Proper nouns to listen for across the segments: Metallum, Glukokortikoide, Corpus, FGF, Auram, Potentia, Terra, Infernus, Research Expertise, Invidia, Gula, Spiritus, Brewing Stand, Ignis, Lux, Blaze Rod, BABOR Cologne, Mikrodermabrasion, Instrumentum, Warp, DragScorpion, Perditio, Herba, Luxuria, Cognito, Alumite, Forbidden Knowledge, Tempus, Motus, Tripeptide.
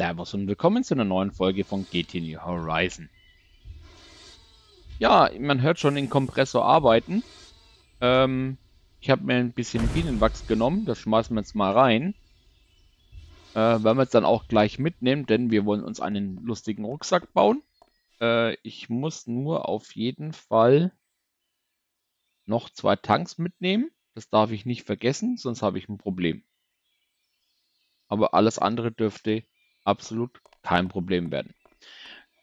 Servus und willkommen zu einer neuen Folge von GT New Horizons. Ja, man hört schon den Kompressor arbeiten. Ich habe mir ein bisschen Bienenwachs genommen, das schmeißen wir jetzt mal rein. Werden wir es dann auch gleich mitnehmen, denn wir wollen uns einen lustigen Rucksack bauen. Ich muss nur auf jeden Fall noch 2 Tanks mitnehmen. Das darf ich nicht vergessen, sonst habe ich ein Problem. Aber alles andere dürfte absolut kein Problem werden.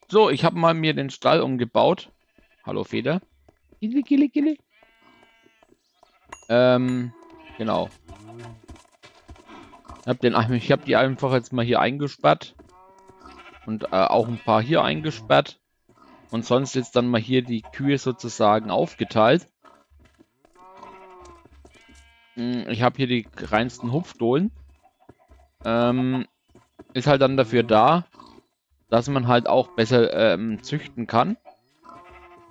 So, ich habe mal mir den Stall umgebaut. Hallo Feder. Gille, gille, gille. Genau. Ich hab die einfach jetzt mal hier eingesperrt. Und auch ein paar hier eingesperrt. Und sonst jetzt dann mal hier die Kühe sozusagen aufgeteilt. Ich habe hier die reinsten Hupfdohlen. Ist halt dann dafür da, dass man halt auch besser züchten kann.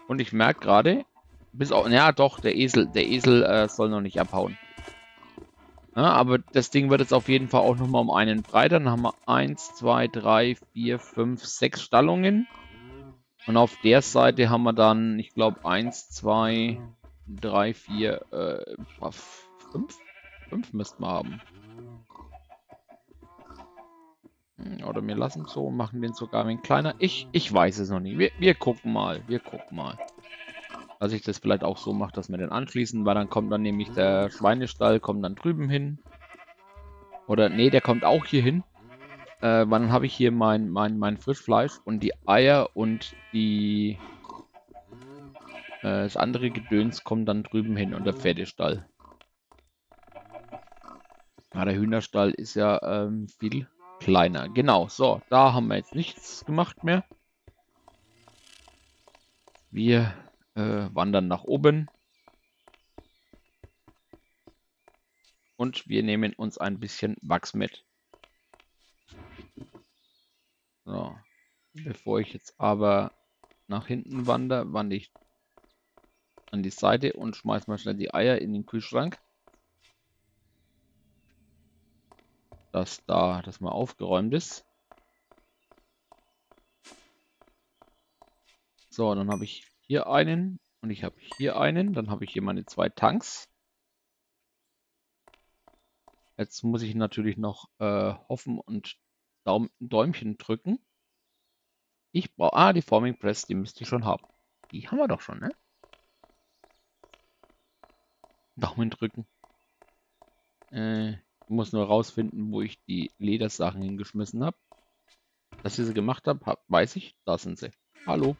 Und ich merke gerade, bis auch, ja doch, der Esel soll noch nicht abhauen. Ja, aber das Ding wird jetzt auf jeden Fall auch nochmal um einen breiter. Dann haben wir 1, 2, 3, 4, 5, 6 Stallungen. Und auf der Seite haben wir dann, ich glaube, 1, 2, 3, 4, 5? 5 müssten wir haben. Oder wir lassen es so und machen den sogar ein wenig kleiner. Ich weiß es noch nicht. Wir gucken mal. Dass ich das vielleicht auch so mache, dass wir den anschließen, weil dann kommt dann nämlich der Schweinestall, kommt dann drüben hin. Oder nee, der kommt auch hier hin. Weil dann habe ich hier mein Frischfleisch und die Eier und die das andere Gedöns kommt dann drüben hin und der Pferdestall. Ja, der Hühnerstall ist ja viel kleiner. Genau, so, da haben wir jetzt nichts gemacht mehr. Wir wandern nach oben. Und wir nehmen uns ein bisschen Wachs mit. So, bevor ich jetzt aber nach hinten wandere, wandere ich an die Seite und schmeiß mal schnell die Eier in den Kühlschrank. Dass da das mal aufgeräumt ist. So, dann habe ich hier einen und ich habe hier einen. Dann habe ich hier meine 2 Tanks. Jetzt muss ich natürlich noch hoffen und Däumchen drücken. Ich brauche die Forming Press, die müsste ich schon haben. Die haben wir doch schon, ne? Daumen drücken. Ich muss nur rausfinden, wo ich die Ledersachen hingeschmissen habe. Dass ich sie gemacht habe, weiß ich. Da sind sie. Hallo.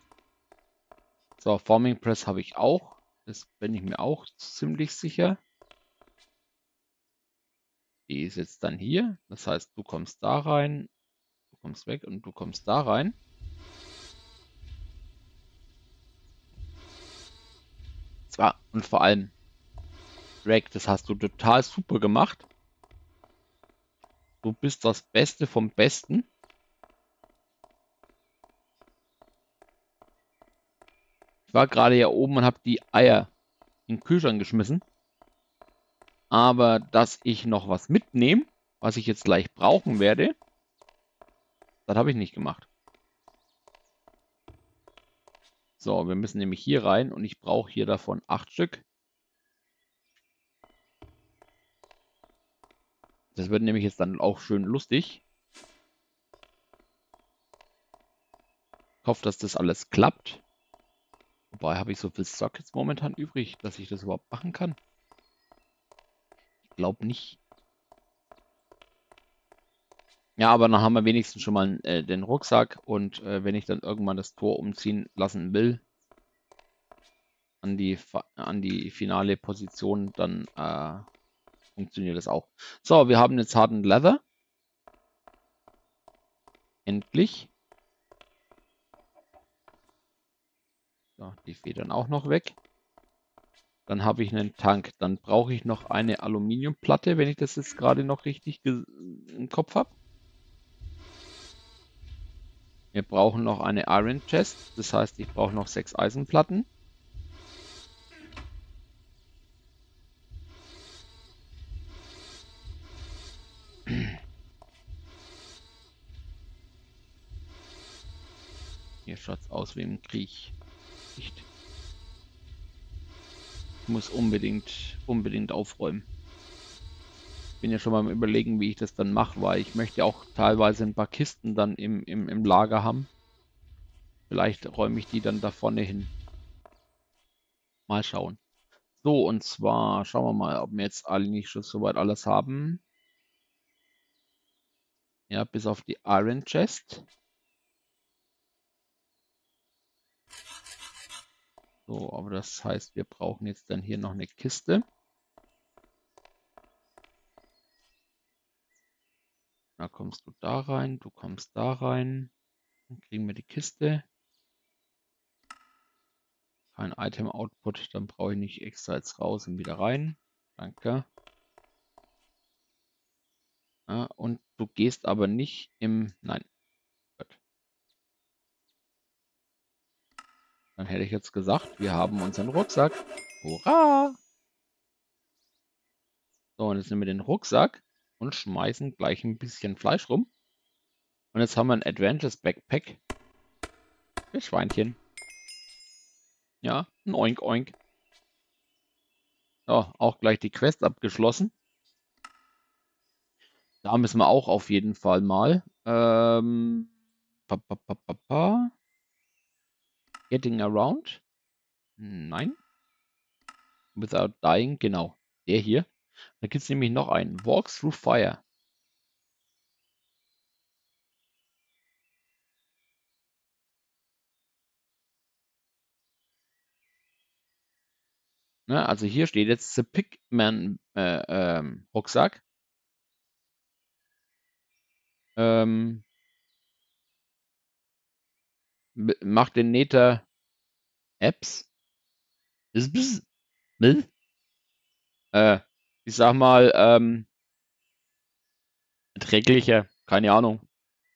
So, Forming Press habe ich auch. Das bin ich mir auch ziemlich sicher. Die ist jetzt dann hier. Das heißt, du kommst da rein. Du kommst weg und du kommst da rein. Zwar und vor allem, Drag, das hast du total super gemacht. Du bist das Beste vom Besten. Ich war gerade hier oben und habe die Eier in den Kühlschrank geschmissen. Aber dass ich noch was mitnehme, was ich jetzt gleich brauchen werde, das habe ich nicht gemacht. So, wir müssen nämlich hier rein und ich brauche hier davon 8 Stück. Das wird nämlich jetzt dann auch schön lustig. Ich hoffe, dass das alles klappt. Wobei habe ich so viel Stock jetzt momentan übrig, dass ich das überhaupt machen kann. Ich glaube nicht. Ja, aber dann haben wir wenigstens schon mal den Rucksack. Und wenn ich dann irgendwann das Tor umziehen lassen will, an die finale Position, dann funktioniert das auch. So, wir haben jetzt harten Leather. Endlich. So, die Federn auch noch weg. Dann habe ich einen Tank. Dann brauche ich noch eine Aluminiumplatte, wenn ich das jetzt gerade noch richtig im Kopf habe. Wir brauchen noch eine Iron Chest. Das heißt, ich brauche noch 6 Eisenplatten. Ihr schaut's aus wie im Krieg. Nicht. Ich muss unbedingt aufräumen. Bin ja schon mal am Überlegen, wie ich das dann mache, weil ich möchte auch teilweise ein paar Kisten dann im Lager haben. Vielleicht räume ich die dann da vorne hin. Mal schauen. So, und zwar schauen wir mal, ob wir jetzt eigentlich schon soweit alles haben. Ja, bis auf die Iron Chest. So, aber das heißt, wir brauchen jetzt dann hier noch eine Kiste. Da kommst du da rein, du kommst da rein. Dann kriegen wir die Kiste. Kein Item Output, dann brauche ich nicht extra jetzt raus und wieder rein. Danke. Ja, und du gehst aber nicht im... Nein. Gut. Dann hätte ich jetzt gesagt, wir haben unseren Rucksack. Hurra! So, und jetzt nehmen wir den Rucksack und schmeißen gleich ein bisschen Fleisch rum. Und jetzt haben wir ein Adventures Backpack. Für Schweinchen. Ja, ein Oink Oink. So, auch gleich die Quest abgeschlossen. Da müssen wir auch auf jeden Fall mal. Getting around. Nein. Without dying, genau. Der hier. Da gibt es nämlich noch einen. Walks through fire. Na, also hier steht jetzt The Pigman Rucksack. Macht den Nether Apps. Ich sag mal, erträglicher, keine Ahnung.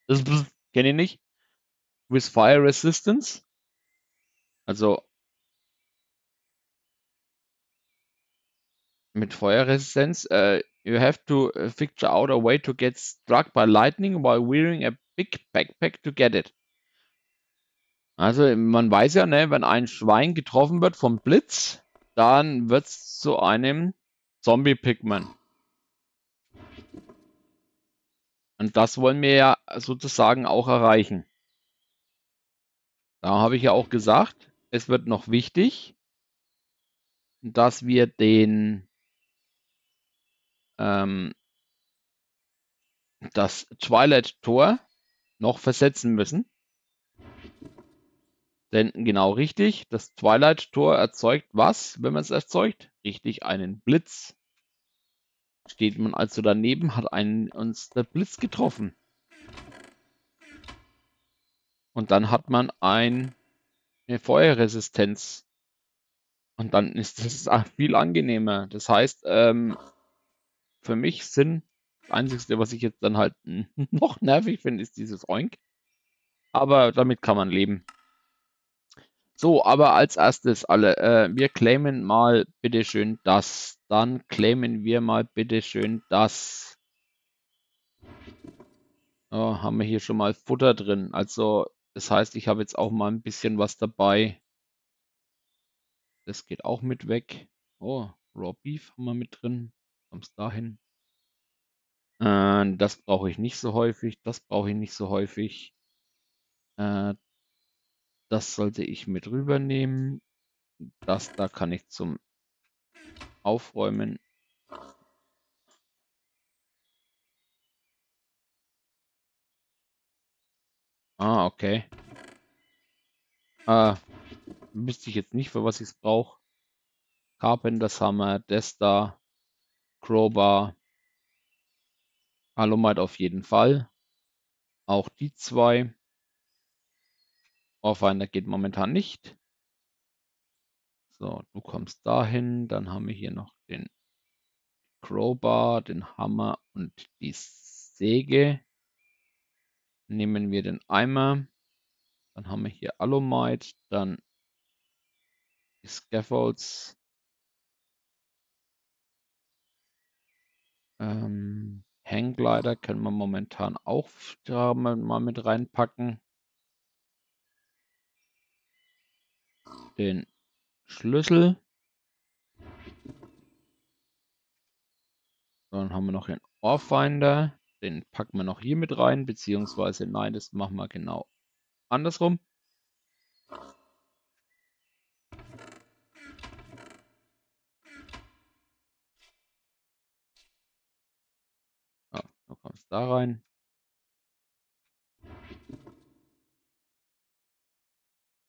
Das kenne ich nicht. With Fire Resistance. Also mit Feuerresistenz. You have to figure out a way to get struck by lightning while wearing a big backpack to get it. Also man weiß ja, ne, wenn ein Schwein getroffen wird vom Blitz, dann wird es zu einem Zombie-Pigman. Und das wollen wir ja sozusagen auch erreichen. Da habe ich ja auch gesagt, es wird noch wichtig, dass wir den das Twilight Tor noch versetzen müssen. Denn genau richtig, das Twilight Tor erzeugt was, wenn man es erzeugt? Richtig, einen Blitz. Steht man also daneben, hat uns der Blitz getroffen. Und dann hat man eine Feuerresistenz. Und dann ist das viel angenehmer. Das heißt, für mich sind das Einzige, was ich jetzt dann halt noch nervig finde, ist dieses Oink. Aber damit kann man leben. So, aber als erstes alle, wir claimen mal bitteschön das. Dann claimen wir mal bitteschön das. Oh, haben wir hier schon mal Futter drin. Also, das heißt, ich habe jetzt auch mal ein bisschen was dabei. Das geht auch mit weg. Oh, Raw Beef haben wir mit drin. Kommst dahin. Das brauche ich nicht so häufig. Das brauche ich nicht so häufig. Das sollte ich mit rübernehmen. Das da kann ich zum Aufräumen. Ah, okay. Wüsste ich jetzt nicht, für was ich es brauche. Carpenter's Hammer, das da. Crowbar, Alumite auf jeden Fall. Auch die zwei. Warfinder geht momentan nicht. So, du kommst dahin. Dann haben wir hier noch den Crowbar, den Hammer und die Säge. Nehmen wir den Eimer. Dann haben wir hier Alumite. Dann die Scaffolds. Hangglider können wir momentan auch mal mit reinpacken. den Schlüssel. Dann haben wir noch den Ohrfinder. Den packen wir noch hier mit rein, beziehungsweise nein, das machen wir genau andersrum. Ja, dann kommt es da rein.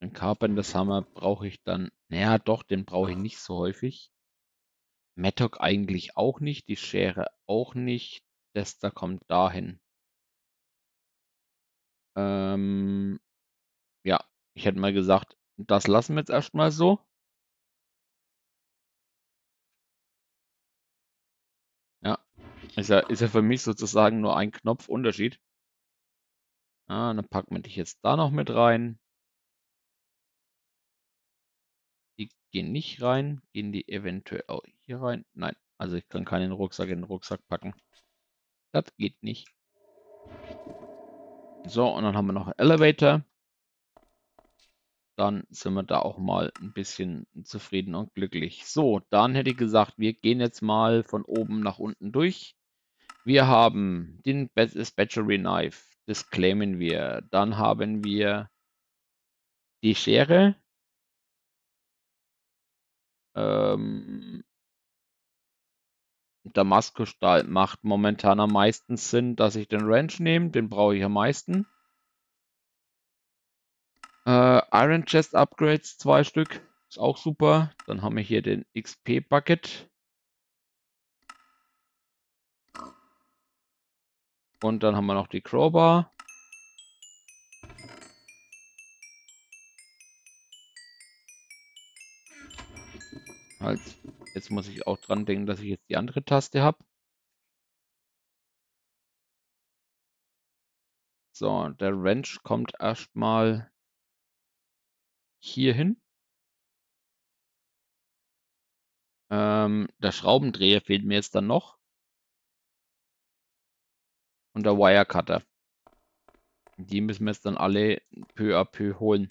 Den Carpenters Hammer brauche ich dann, naja doch, den brauche ich nicht so häufig. Mattock eigentlich auch nicht, die Schere auch nicht. Das da kommt dahin. Ja, ich hätte mal gesagt, das lassen wir jetzt erstmal so. Ja, ist ja für mich sozusagen nur ein Knopfunterschied. Ah, dann packen wir dich jetzt da noch mit rein. Die gehen nicht rein. Gehen die eventuell auch hier rein? Nein, also ich kann keinen Rucksack in den Rucksack packen. Das geht nicht. So, und dann haben wir noch einen Elevator. Dann sind wir da auch mal ein bisschen zufrieden und glücklich. So, dann hätte ich gesagt, wir gehen jetzt mal von oben nach unten durch. Wir haben den Batchery Knife. Das claimen wir. Dann haben wir die Schere. Damaskusstahl macht momentan am meisten Sinn, dass ich den Wrench nehme. Den brauche ich am meisten. Iron Chest Upgrades, 2 Stück. Ist auch super. Dann haben wir hier den XP Bucket. Und dann haben wir noch die Crowbar. Halt. Jetzt muss ich auch dran denken, dass ich jetzt die andere Taste habe. So, der Wrench kommt erstmal hier hin. Der Schraubendreher fehlt mir jetzt dann noch. Und der Wirecutter. Die müssen wir jetzt dann alle peu à peu holen.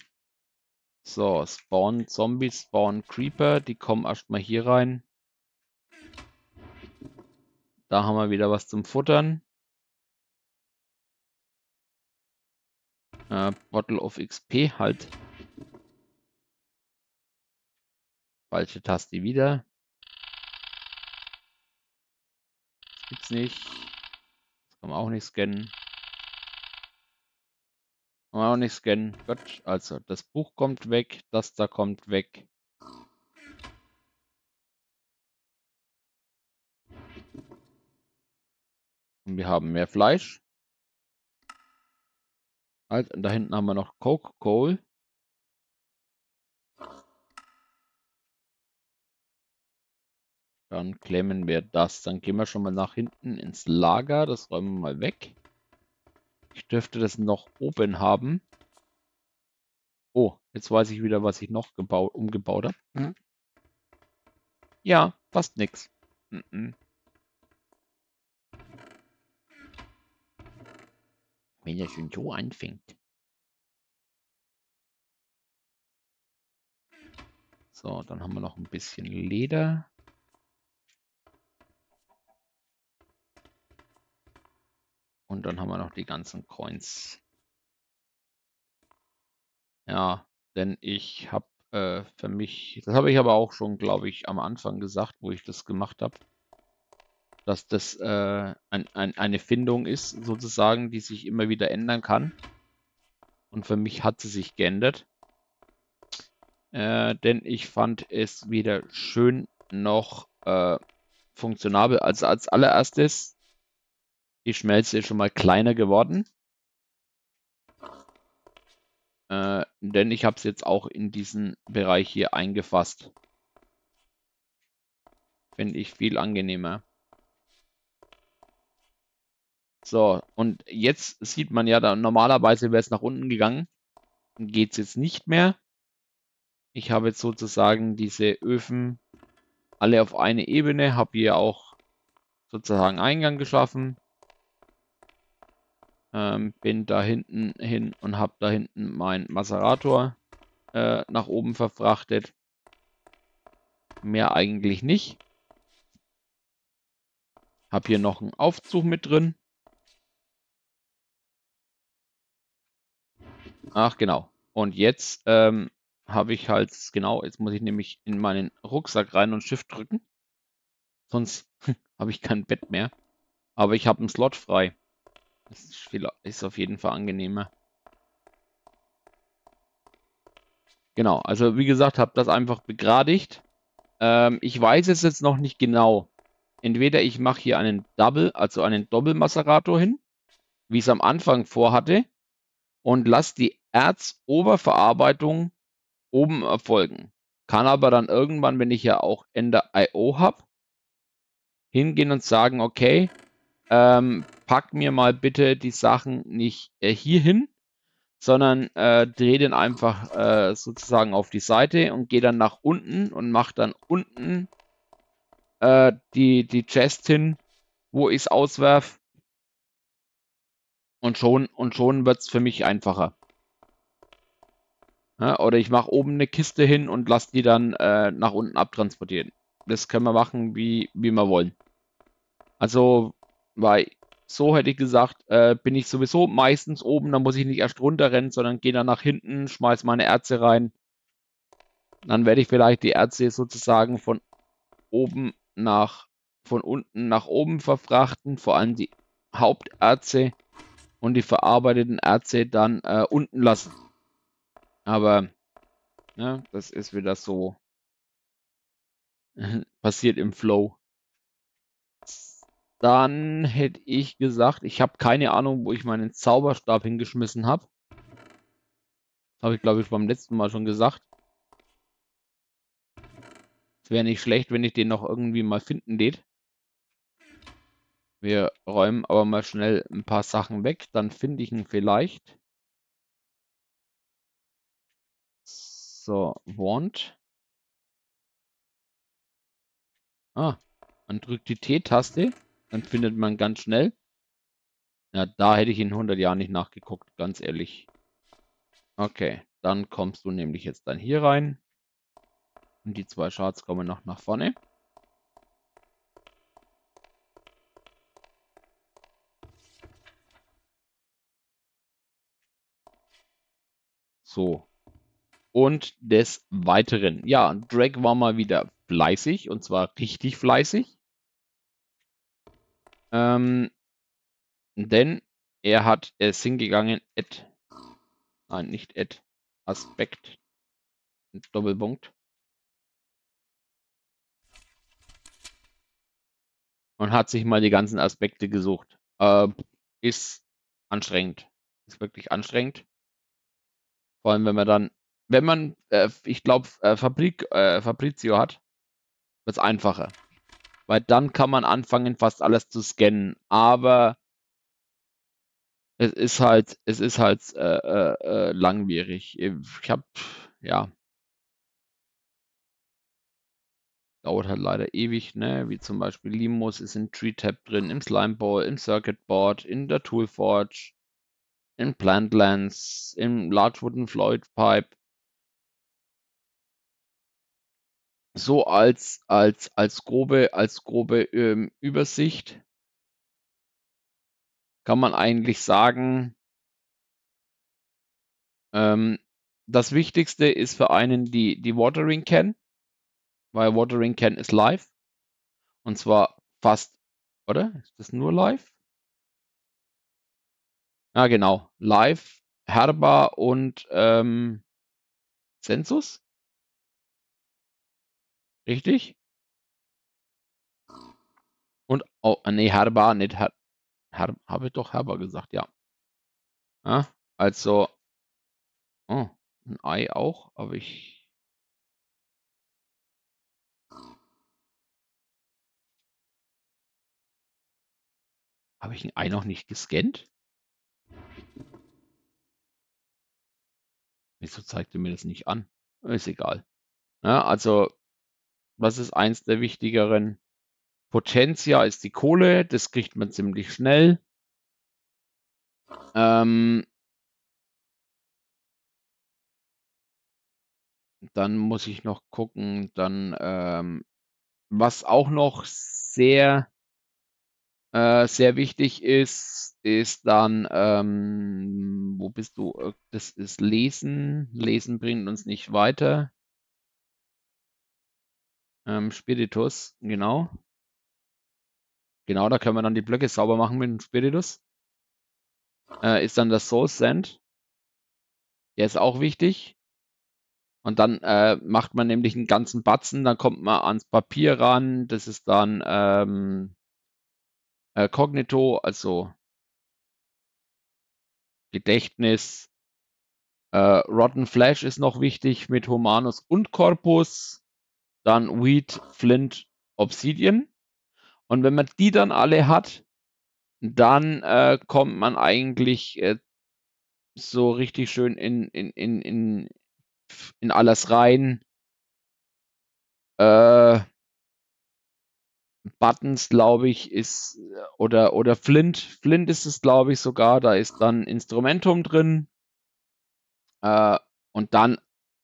So, Spawn Zombies, Spawn Creeper, die kommen erstmal hier rein. Da haben wir wieder was zum Futtern. Bottle of XP, halt. Falsche Taste wieder. Das gibt's nicht. Das kann man auch nicht scannen. Auch nicht scannen. Gut, also das Buch kommt weg, das da kommt weg. Und wir haben mehr Fleisch. Halt, und da hinten haben wir noch Coke Coal. Dann klemmen wir das. Dann gehen wir schon mal nach hinten ins Lager. Das räumen wir mal weg. Ich dürfte das noch oben haben. Oh, jetzt weiß ich wieder, was ich noch umgebaut habe. Hm? Ja, fast nix. Wenn er schon so anfängt. So, dann haben wir noch ein bisschen Leder. Und dann haben wir noch die ganzen Coins. Ja, denn ich habe für mich, das habe ich aber auch schon, glaube ich, am Anfang gesagt, wo ich das gemacht habe, dass das eine Findung ist, sozusagen, die sich immer wieder ändern kann. Und für mich hat sie sich geändert. Denn ich fand es weder schön noch funktionabel. Also als allererstes, die Schmelze ist schon mal kleiner geworden. Denn ich habe es jetzt auch in diesen Bereich hier eingefasst. Finde ich viel angenehmer. So, und jetzt sieht man ja, da normalerweise wäre es nach unten gegangen. Geht es jetzt nicht mehr. Ich habe jetzt sozusagen diese Öfen alle auf eine Ebene. Habe hier auch sozusagen Eingang geschaffen. Bin da hinten hin und habe da hinten mein Maserator. nach oben verfrachtet. Mehr eigentlich nicht. Hab hier noch einen Aufzug mit drin. Ach genau. Und jetzt habe ich halt, genau, jetzt muss ich nämlich in meinen Rucksack rein und Shift drücken. Sonst habe ich kein Bett mehr. Aber ich habe einen Slot frei. Das ist auf jeden Fall angenehmer. Genau, also wie gesagt, habe das einfach begradigt. Ich weiß es jetzt noch nicht genau. Entweder ich mache hier einen Double, also einen Doppel-Maserator hin, wie ich es am Anfang vorhatte, und lasse die Erzoberverarbeitung oben erfolgen. Kann aber dann irgendwann, wenn ich ja auch Ender IO habe, hingehen und sagen, okay, pack mir mal bitte die Sachen nicht hier hin, sondern drehe den einfach sozusagen auf die Seite und gehe dann nach unten und mache dann unten die Chest hin, wo ich es auswerfe. Und schon wird es für mich einfacher. Ja, oder ich mache oben eine Kiste hin und lasse die dann nach unten abtransportieren. Das können wir machen, wie wir wollen. Also, weil so hätte ich gesagt, bin ich sowieso meistens oben, dann muss ich nicht erst runterrennen, sondern gehe dann nach hinten, schmeiß meine Erze rein. Dann werde ich vielleicht die Erze sozusagen von unten nach oben verfrachten, vor allem die Haupterze und die verarbeiteten Erze dann unten lassen. Aber ja, das ist wieder so. Passiert im Flow. Dann hätte ich gesagt, ich habe keine Ahnung, wo ich meinen Zauberstab hingeschmissen habe. Habe ich, glaube ich, beim letzten Mal schon gesagt. Es wäre nicht schlecht, wenn ich den noch irgendwie mal finden lädt. Wir räumen aber mal schnell ein paar Sachen weg, dann finde ich ihn vielleicht. So, Wand. Ah, man drückt die T-Taste, dann findet man ganz schnell. Ja, da hätte ich in 100 Jahren nicht nachgeguckt, ganz ehrlich. Okay, dann kommst du nämlich jetzt dann hier rein. Und die zwei Shards kommen noch nach vorne. So. Und des Weiteren. Ja, Drag war mal wieder fleißig, und zwar richtig fleißig. Denn er hat es hingegangen, nein, nicht Ed, Aspect, Doppelpunkt. Und hat sich mal die ganzen Aspekte gesucht. Ist anstrengend. Ist wirklich anstrengend. Vor allem, wenn man dann, ich glaube, Fabrico hat, wird es einfacher. Weil dann kann man anfangen, fast alles zu scannen. Aber es ist halt langwierig. Ich habe, ja. Dauert halt leider ewig, ne? Wie zum Beispiel Limos ist in Tree Tab drin, im Slime Ball, im Circuit Board, in der Toolforge, in Plantlands, im Large Wooden Floyd Pipe. So als grobe Übersicht kann man eigentlich sagen, das Wichtigste ist für einen die Watering Can, weil Watering Can ist live und zwar fast, oder? Ist das nur live? Ja, genau, live, Herba und Sensus. Richtig? Und, oh, nee, Herba, nicht Herba, habe ich doch Herba gesagt, ja. Ja, also, oh, ein Ei auch, aber ich... Habe ich ein Ei noch nicht gescannt? Wieso zeigte mir das nicht an? Ist egal. Ja, also... Was ist eins der wichtigeren? Potentia ist die Kohle. Das kriegt man ziemlich schnell. Dann muss ich noch gucken, dann was auch noch sehr wichtig ist, ist dann, wo bist du? Das ist Lesen. Lesen bringt uns nicht weiter. Spiritus, genau. Genau, da können wir dann die Blöcke sauber machen mit dem Spiritus. Ist dann das Soul Sand. Der ist auch wichtig. Und dann macht man nämlich einen ganzen Batzen, dann kommt man ans Papier ran. Das ist dann Cognito, also Gedächtnis. Rotten Flesh ist noch wichtig mit Humanus und Corpus. Dann Wheat, Flint, Obsidian. Und wenn man die dann alle hat, dann kommt man eigentlich so richtig schön in alles rein. Buttons, glaube ich, ist oder Flint ist es, glaube ich, sogar. Da ist dann Instrumentum drin. Und dann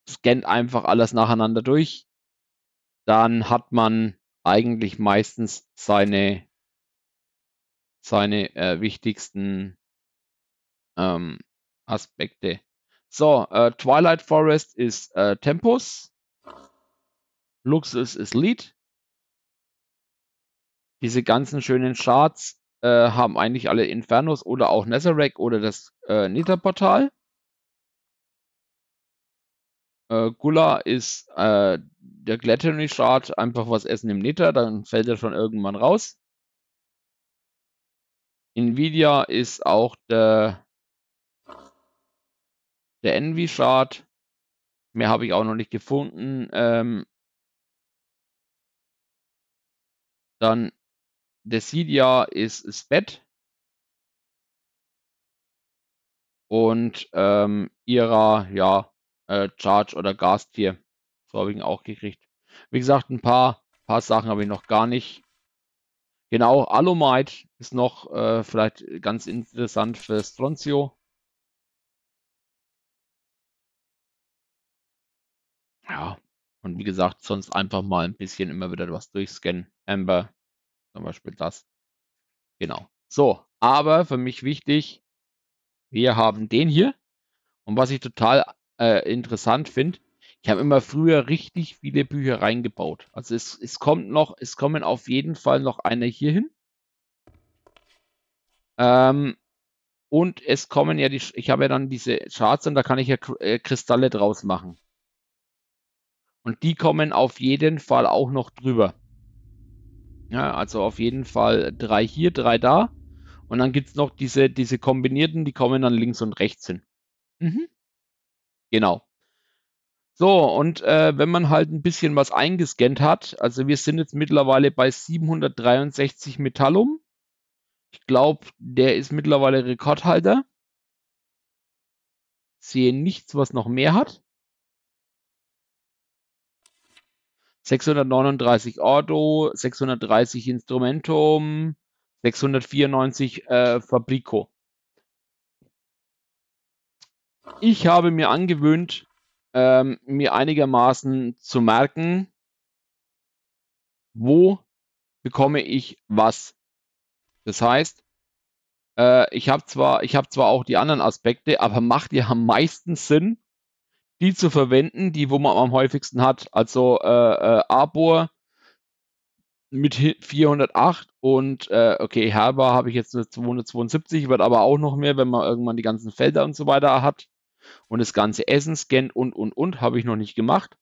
scannt einfach alles nacheinander durch. Dann hat man eigentlich meistens seine wichtigsten Aspekte. So, Twilight Forest ist Tempus. Luxus ist Lead. Diese ganzen schönen Charts haben eigentlich alle Infernos oder auch Netherrack oder das Netherportal. Gula ist der Glattery Chart, einfach was essen im Nether, dann fällt er schon irgendwann raus. Nvidia ist auch der Envy Chart. Mehr habe ich auch noch nicht gefunden. Dann Desidia ist Bett. Und ihrer, ja, Charge oder Gastier. So habe ich ihn auch gekriegt. Wie gesagt, ein paar Sachen habe ich noch gar nicht. Genau, Alomite ist noch vielleicht ganz interessant für Stroncio. Ja, und wie gesagt, sonst einfach mal ein bisschen immer wieder was durchscannen. Amber, zum Beispiel das. Genau. So, aber für mich wichtig, wir haben den hier. Und was ich total interessant finde, ich habe immer früher richtig viele Bücher reingebaut. Also es kommen auf jeden Fall noch eine hier hin. Und es kommen ja ich habe ja dann diese Charts und da kann ich ja Kristalle draus machen. Und die kommen auf jeden Fall auch noch drüber. Ja, also auf jeden Fall 3 hier, 3 da. Und dann gibt es noch diese kombinierten, die kommen dann links und rechts hin. Mhm. Genau. So, und wenn man halt ein bisschen was eingescannt hat, also wir sind jetzt mittlerweile bei 763 Metallum. Ich glaube, der ist mittlerweile Rekordhalter. Sehe nichts, was noch mehr hat. 639 Ordo, 630 Instrumentum, 694 Fabrico. Ich habe mir angewöhnt, mir einigermaßen zu merken, wo bekomme ich was. Das heißt, ich habe zwar auch die anderen Aspekte, aber macht ja am meisten Sinn, die zu verwenden, die wo man am häufigsten hat. Also Arbor mit 408 und okay, Herba habe ich jetzt nur 272, wird aber auch noch mehr, wenn man irgendwann die ganzen Felder und so weiter hat und das ganze Essen scannt und habe ich noch nicht gemacht.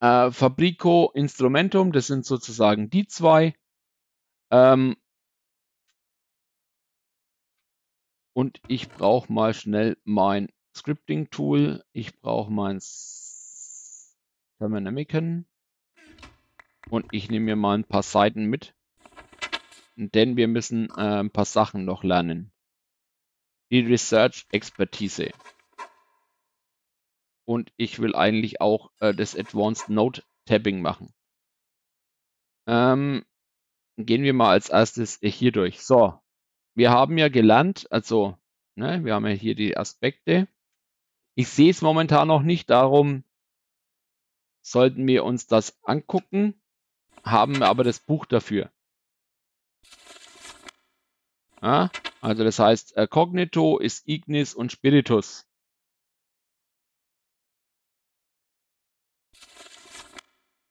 Fabrico, Instrumentum, das sind sozusagen die zwei. Und ich brauche mal schnell mein Scripting-Tool. Ich brauche mein Thermodynamicon. Und ich nehme mir mal ein paar Seiten mit. Denn wir müssen ein paar Sachen noch lernen. Die Research Expertise. Und ich will eigentlich auch das Advanced Note Tapping machen. Gehen wir mal als erstes hier durch. So, wir haben ja gelernt, also, ne, wir haben ja hier die Aspekte. Ich sehe es momentan noch nicht, darum sollten wir uns das angucken, haben aber das Buch dafür. Ja, also das heißt, Cognito ist Ignis und Spiritus.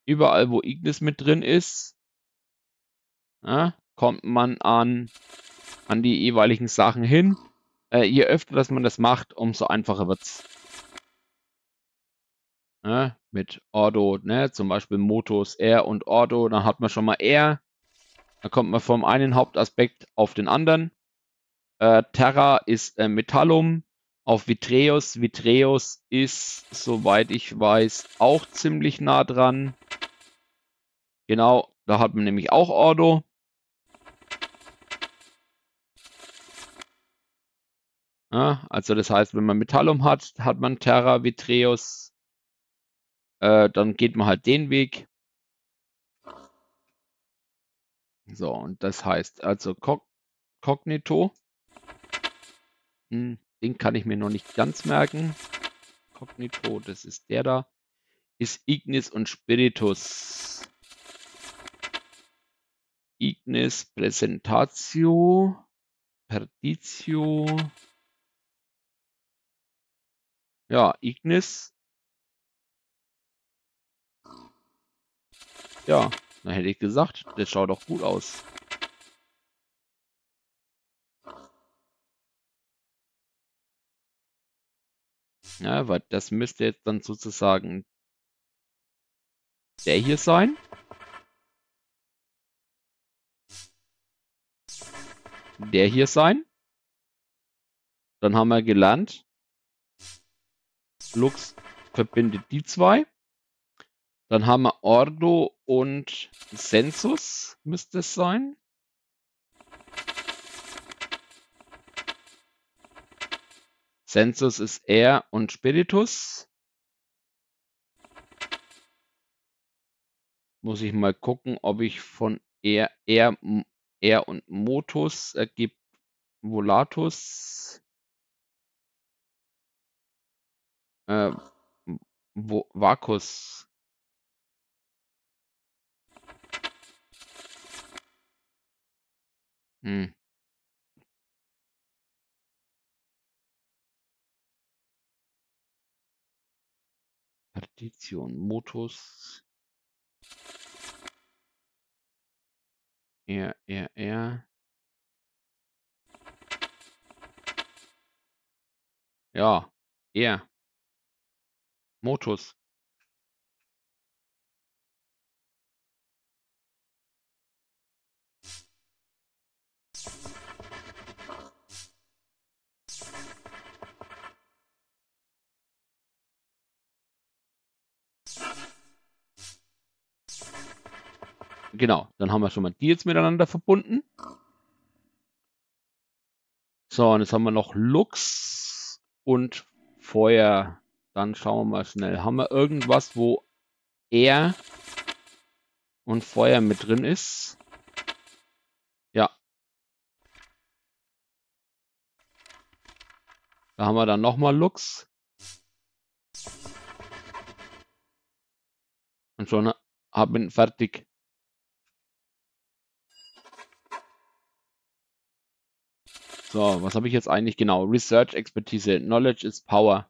Überall, wo Ignis mit drin ist, ja, kommt man an die jeweiligen Sachen hin. Je öfter, dass man das macht, umso einfacher wird es. Ja, mit Ordo, ne, zum Beispiel Motus, R und Ordo, dann hat man schon mal R. Da kommt man vom einen Hauptaspekt auf den anderen. Terra ist Metallum. Auf Vitreus. Vitreus ist, soweit ich weiß, auch ziemlich nah dran. Genau, da hat man nämlich auch Ordo. Ja, also das heißt, wenn man Metallum hat, hat man Terra, Vitreus. Dann geht man halt den Weg. So, und das heißt also Cognito. Den kann ich mir noch nicht ganz merken. Cognito, das ist der da. Ist Ignis und Spiritus. Ignis, Präsentatio, Perditio. Ja, Ignis. Ja, dann hätte ich gesagt, das schaut doch gut aus. Ja, weil das müsste jetzt dann sozusagen der hier sein. Der hier sein. Dann haben wir gelernt, Lux verbindet die zwei. Dann haben wir Ordo und Sensus, müsste es sein. Sensus ist R und Spiritus. Muss ich mal gucken, ob ich von R und Motus ergibt Volatus. Vacus. Perditio und Motus. R. Ja, R. Motus. Genau, dann haben wir schon mal die jetzt miteinander verbunden. So, und jetzt haben wir noch Lux und Feuer. Dann schauen wir mal schnell. Haben wir irgendwas, wo R und Feuer mit drin ist? Ja. Da haben wir dann nochmal Lux. Und schon haben wir fertig. So, was habe ich jetzt eigentlich genau? Research Expertise. Knowledge is power.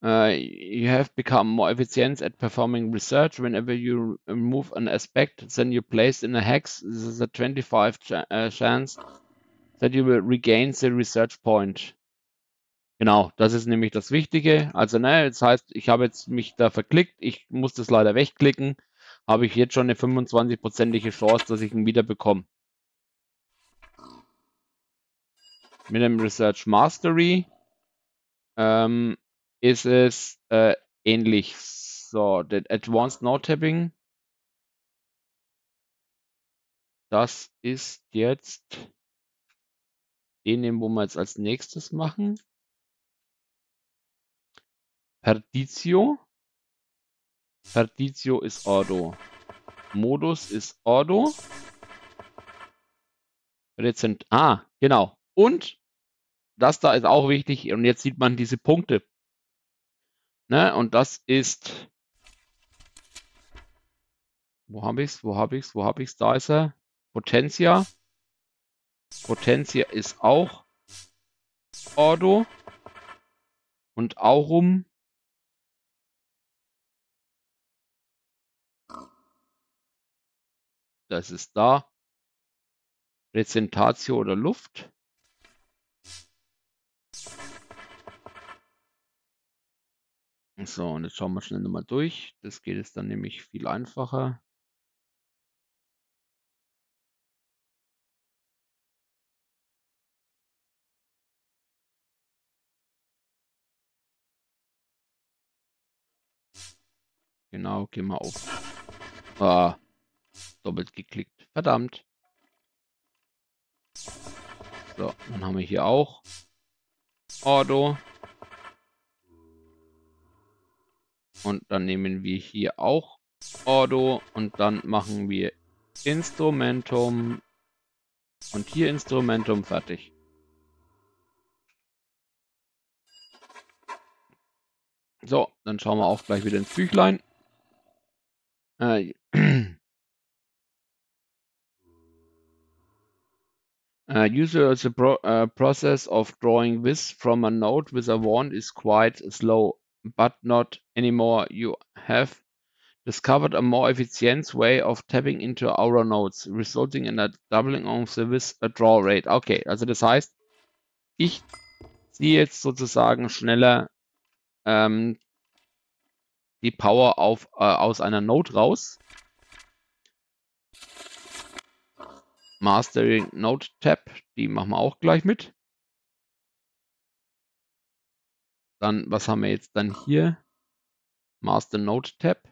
You have become more efficient at performing research. Whenever you remove an aspect, then you place in a hex. This is a 25 chance that you will regain the research point. Genau, das ist nämlich das Wichtige. Also, ne, das heißt, ich habe jetzt mich da verklickt. Ich muss das leider wegklicken. Habe ich jetzt schon eine 25-prozentige Chance, dass ich ihn wieder bekomme. Mit dem Research Mastery ist es ähnlich. So, das Advanced Note Tapping. Das ist jetzt den, wo wir jetzt als nächstes machen. Perditio. Perditio ist Ordo. Modus ist Ordo. Rezent. Ah, genau. Und das da ist auch wichtig. Und jetzt sieht man diese Punkte. Ne? Und das ist Wo habe ich es? Wo habe ich es? Wo habe ich es? Da ist er. Potentia. Potentia ist auch Ordo. Und Aurum. Das ist da. Rezentatio oder Luft. So, und jetzt schauen wir schnell nochmal durch. Das geht jetzt dann nämlich viel einfacher. Genau, gehen wir auf. Ah, doppelt geklickt. Verdammt. So, dann haben wir hier auch Ordo. Und dann nehmen wir hier auch Ordo und dann machen wir Instrumentum und hier Instrumentum fertig. So, dann schauen wir auch gleich wieder ins Büchlein. Usually the process of drawing this from a note with a wand is quite slow. But not anymore. You have discovered a more efficient way of tapping into our nodes, resulting in a doubling of the draw rate. Okay, also das heißt, ich ziehe jetzt sozusagen schneller die Power aus einer Node raus. Mastering Node Tap, die machen wir auch gleich mit. Dann, was haben wir jetzt dann hier? Master Node Tab.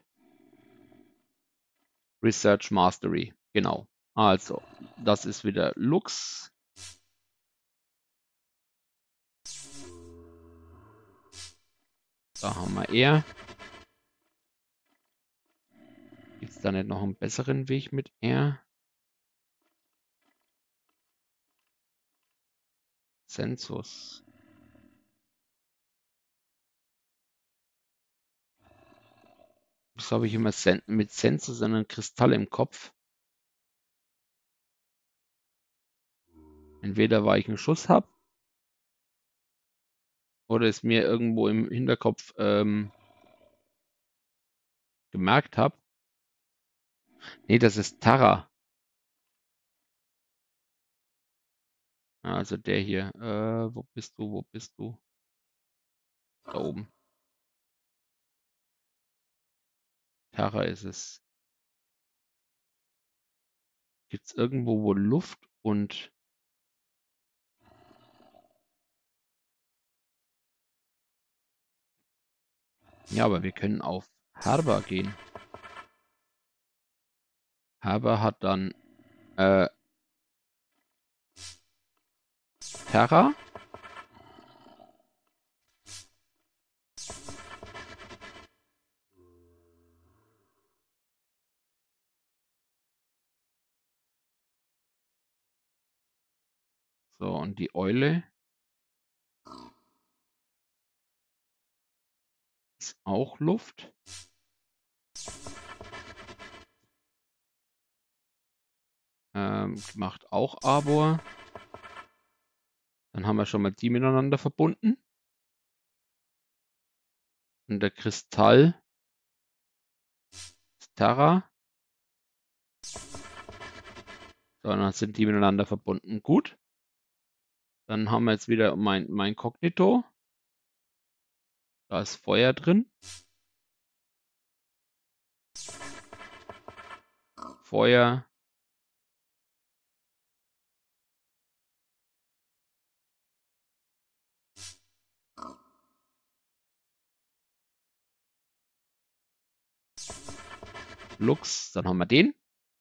Research Mastery. Genau. Also, das ist wieder Lux. Da haben wir R. Gibt es da nicht noch einen besseren Weg mit R? Sensus. Das habe ich immer mit Sensus einen Kristall im Kopf. Entweder weil ich einen Schuss habe oder es mir irgendwo im Hinterkopf gemerkt habe. Nee, das ist Terra. Also der hier. Wo bist du? Wo bist du? Da oben. Terra ist es. Gibt es irgendwo, wo Luft und ja, aber wir können auf Herba gehen. Herba hat dann Terra. So, und die Eule ist auch Luft. Macht auch Arbor. Dann haben wir schon mal die miteinander verbunden. Und der Kristall ist Terra. So, dann sind die miteinander verbunden. Gut. Dann haben wir jetzt wieder mein Cognito. Da ist Feuer drin. Feuer. Lux, dann haben wir den.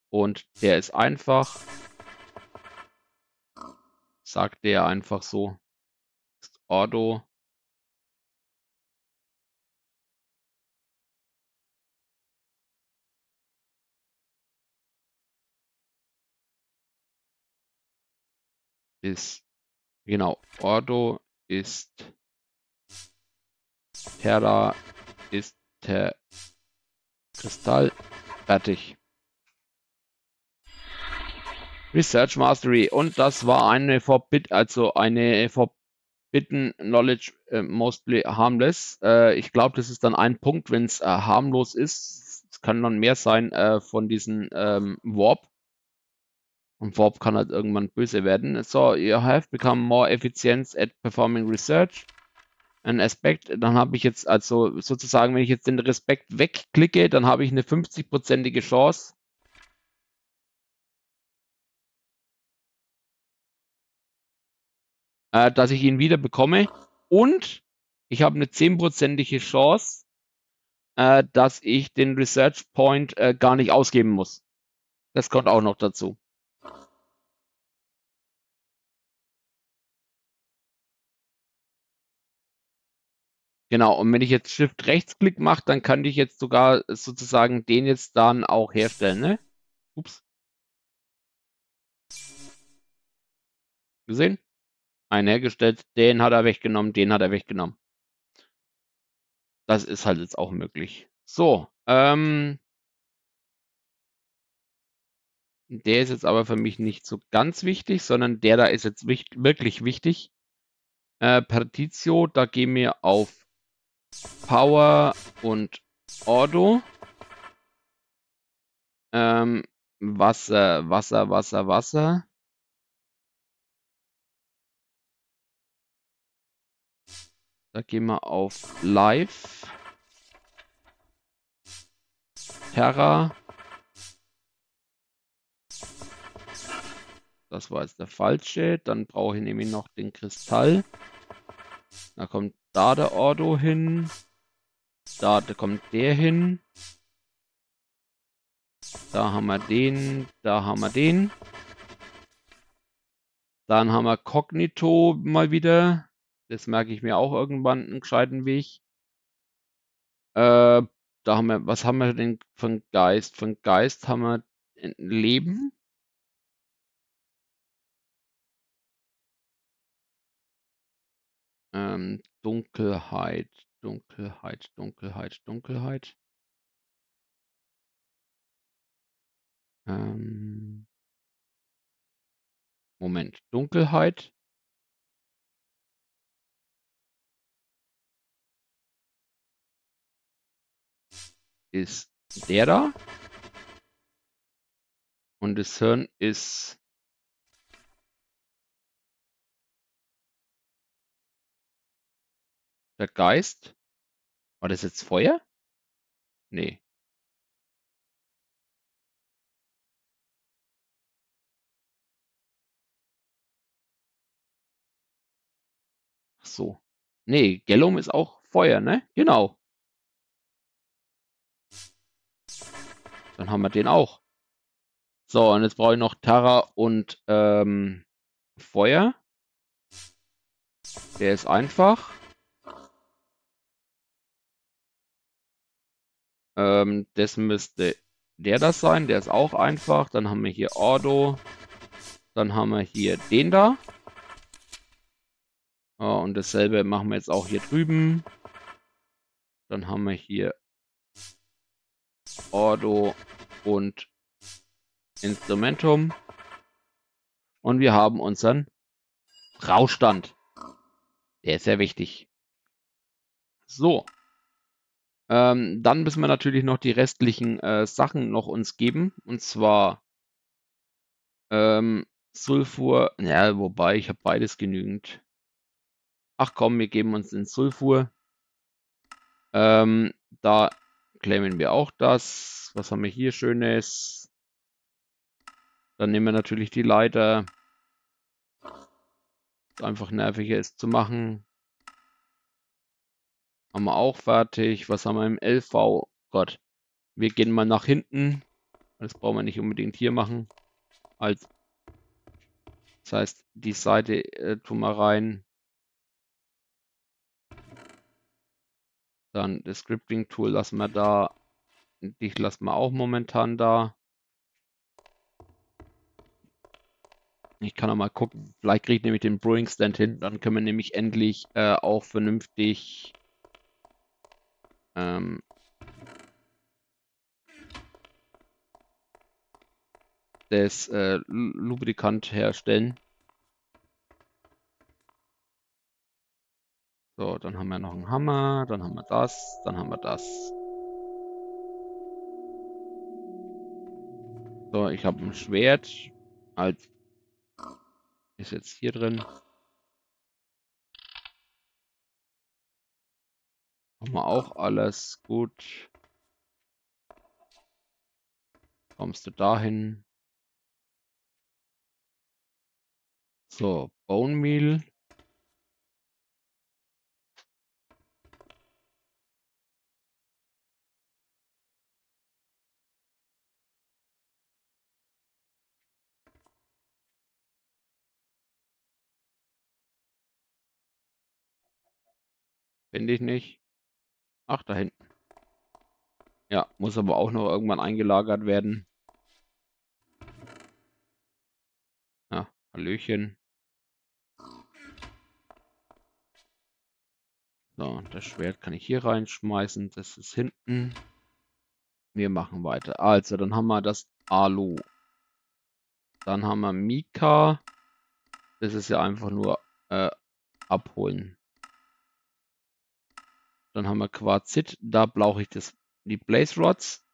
Und der ist einfach... Sagt er einfach so. Ist Ordo. Ist. Genau. Ordo ist. Terra ist der Kristall. Fertig. Research Mastery. Und das war eine Forbidden Knowledge, mostly harmless. Ich glaube, das ist dann ein Punkt, wenn es harmlos ist. Es kann dann mehr sein von diesen Warp. Und Warp kann halt irgendwann böse werden. So, you have become more efficient at performing research. Ein Aspekt, dann habe ich jetzt, also sozusagen, wenn ich jetzt den Respekt wegklicke, dann habe ich eine 50-prozentige Chance. Dass ich ihn wieder bekomme. Und ich habe eine 10-prozentige Chance, dass ich den Research Point gar nicht ausgeben muss. Das kommt auch noch dazu. Genau, und wenn ich jetzt Shift-Rechtsklick mache, dann kann ich jetzt sogar sozusagen den jetzt dann auch herstellen, ne? Ups. Gesehen? Einen hergestellt, den hat er weggenommen, den hat er weggenommen. Das ist halt jetzt auch möglich. So, der ist jetzt aber für mich nicht so ganz wichtig, sondern der da ist jetzt wirklich wichtig. Perditio, da gehen wir auf Power und Ordo. Wasser. Da gehen wir auf Live. Terra. Das war jetzt der falsche. Dann brauche ich nämlich noch den Kristall. Da kommt da der Ordo hin. Da kommt der hin. Da haben wir den. Da haben wir den. Dann haben wir Cognito mal wieder. Das merke ich mir auch irgendwann einen gescheiten Weg. Da haben wir, was haben wir denn von Geist? Von Geist haben wir Leben. Dunkelheit. Moment, Dunkelheit. Ist der da. Und das Hirn ist... Der Geist. War das jetzt Feuer? Nee. Ach so. Nee, Gellum ist auch Feuer, ne? Genau. Dann haben wir den auch. So, und jetzt brauche ich noch Terra und Feuer. Der ist einfach. Das müsste das sein. Der ist auch einfach. Dann haben wir hier Ordo. Dann haben wir hier den da. Und dasselbe machen wir jetzt auch hier drüben. Dann haben wir hier Ordo und Instrumentum. Und wir haben unseren Rauschstand. Der ist sehr wichtig. So. Dann müssen wir natürlich noch die restlichen Sachen noch uns geben. Und zwar Sulfur. Ja, wobei, ich habe beides genügend. Ach komm, wir geben uns den Sulfur. Da claimen wir auch das. Was haben wir hier Schönes? Dann nehmen wir natürlich die Leiter. Ist einfach nerviger ist zu machen. Haben wir auch fertig. Was haben wir im LV? Gott. Wir gehen mal nach hinten. Das brauchen wir nicht unbedingt hier machen. Als das heißt, die Seite tun wir rein. Dann das Scripting-Tool lassen wir da. Dich lassen wir auch momentan da. Ich kann auch mal gucken. Vielleicht kriege ich nämlich den Brewing Stand hin. Dann können wir nämlich endlich auch vernünftig... das Lubrikant herstellen. So, dann haben wir noch einen Hammer, dann haben wir das, dann haben wir das. So, ich habe ein Schwert. Als ist jetzt hier drin. Haben wir auch alles gut. Kommst du dahin? So, Bone Meal. Finde ich nicht. Ach, da hinten. Ja, muss aber auch noch irgendwann eingelagert werden. Ja, Hallöchen. So, das Schwert kann ich hier reinschmeißen. Das ist hinten. Wir machen weiter. Also, dann haben wir das Alu. Dann haben wir Mika. Das ist ja einfach nur abholen. Dann haben wir Quarzit, da brauche ich das, die Blaze Rods.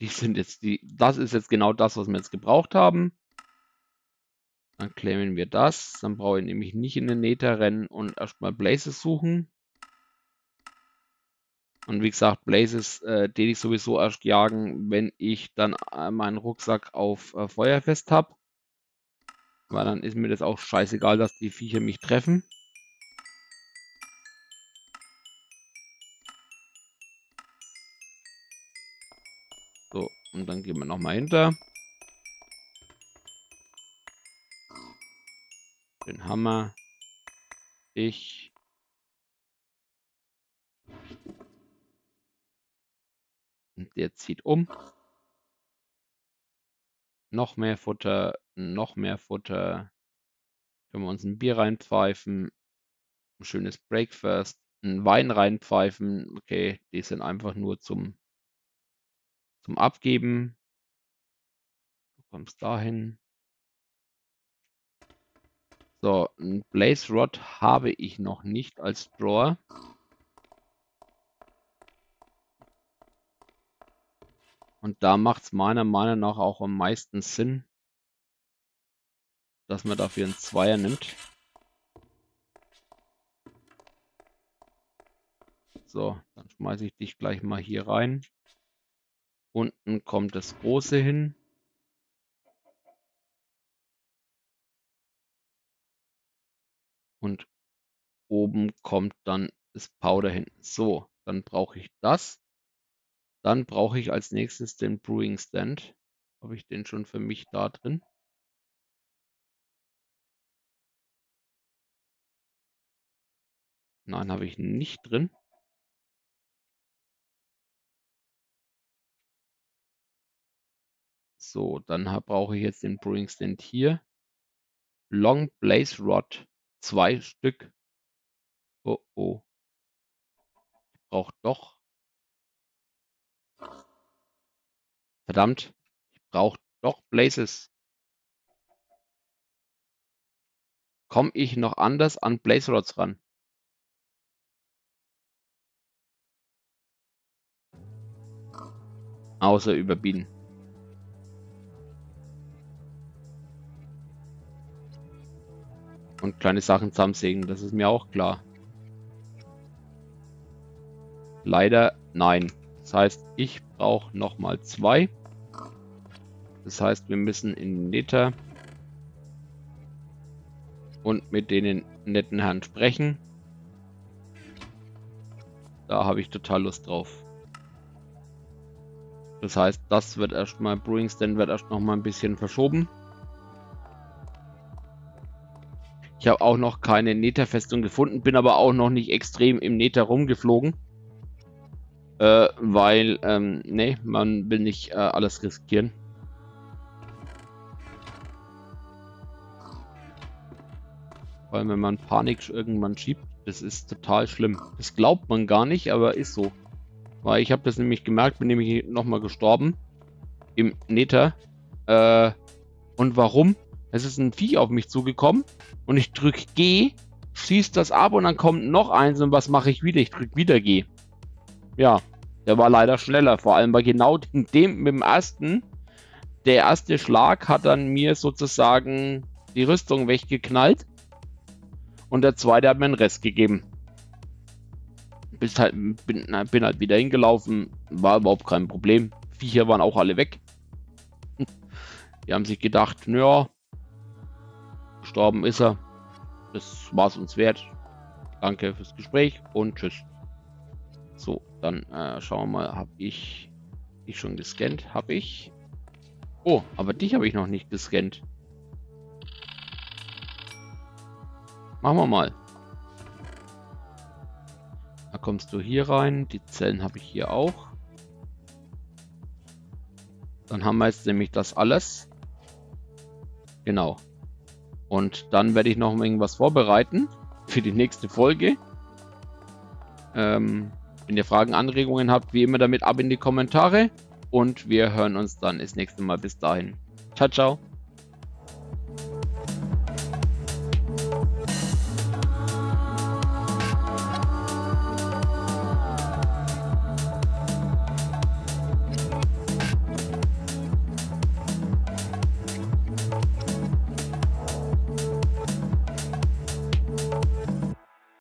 Die sind jetzt das ist jetzt genau das, was wir jetzt gebraucht haben. Dann claimen wir das. Dann brauche ich nämlich nicht in den Nether rennen und erstmal Blazes suchen. Und wie gesagt, Blazes, den ich sowieso erst jagen, wenn ich dann meinen Rucksack auf Feuerfest habe. Weil dann ist mir das auch scheißegal, dass die Viecher mich treffen. So, und dann gehen wir nochmal hinter. Den Hammer. Ich. Und der zieht um. Noch mehr Futter, noch mehr Futter. Können wir uns ein Bier reinpfeifen. Ein schönes Breakfast. Ein Wein reinpfeifen. Okay, die sind einfach nur zum Abgeben. Du kommst dahin. So, ein Blaze Rod habe ich noch nicht als Drawer. Und da macht es meiner Meinung nach auch am meisten Sinn, dass man dafür einen Zweier nimmt. So, dann schmeiße ich dich gleich mal hier rein. Unten kommt das Große hin. Und oben kommt dann das Powder hin. So, dann brauche ich das. Dann brauche ich als nächstes den Brewing Stand. Habe ich den schon für mich da drin? Nein, habe ich nicht drin. So, dann brauche ich jetzt den Brewing Stand hier. Long Blaze Rod. 2 Stück. Oh oh. Ich brauche doch. Verdammt. Ich brauche doch Blazes. Komme ich noch anders an Blaze Rods ran? Außer überbieten. Und kleine Sachen zusammensägen, das ist mir auch klar. Leider nein. Das heißt, ich brauche nochmal 2. Das heißt, wir müssen in den Nether und mit den netten Herren sprechen. Da habe ich total Lust drauf. Das heißt, das wird erstmal, Brewing Stand wird erst nochmal ein bisschen verschoben. Ich habe auch noch keine Nether-Festung gefunden, bin aber auch noch nicht extrem im Nether rumgeflogen. Weil, nee, man will nicht alles riskieren. Weil wenn man Panik irgendwann schiebt, das ist total schlimm. Das glaubt man gar nicht, aber ist so. Weil ich habe das nämlich gemerkt, bin nämlich nochmal gestorben. Im Nether. Und warum? Es ist ein Vieh auf mich zugekommen und ich drücke G, schieße das ab und dann kommt noch eins und was mache ich wieder? Ich drücke wieder G. Ja, der war leider schneller, vor allem bei genau dem mit dem ersten. Der erste Schlag hat dann mir sozusagen die Rüstung weggeknallt und der zweite hat mir den Rest gegeben. Bin halt wieder hingelaufen, war überhaupt kein Problem. Viecher waren auch alle weg. Die haben sich gedacht, naja, gestorben ist er. Das war es uns wert. Danke fürs Gespräch und tschüss. So, dann schauen wir mal, habe ich dich schon gescannt? Habe ich. Oh, aber dich habe ich noch nicht gescannt. Machen wir mal. Da kommst du hier rein. Die Zellen habe ich hier auch. Dann haben wir jetzt nämlich das alles. Genau. Und dann werde ich noch irgendwas vorbereiten für die nächste Folge. Wenn ihr Fragen, Anregungen habt, wie immer damit ab in die Kommentare. Und wir hören uns dann das nächste Mal. Bis dahin. Ciao, ciao.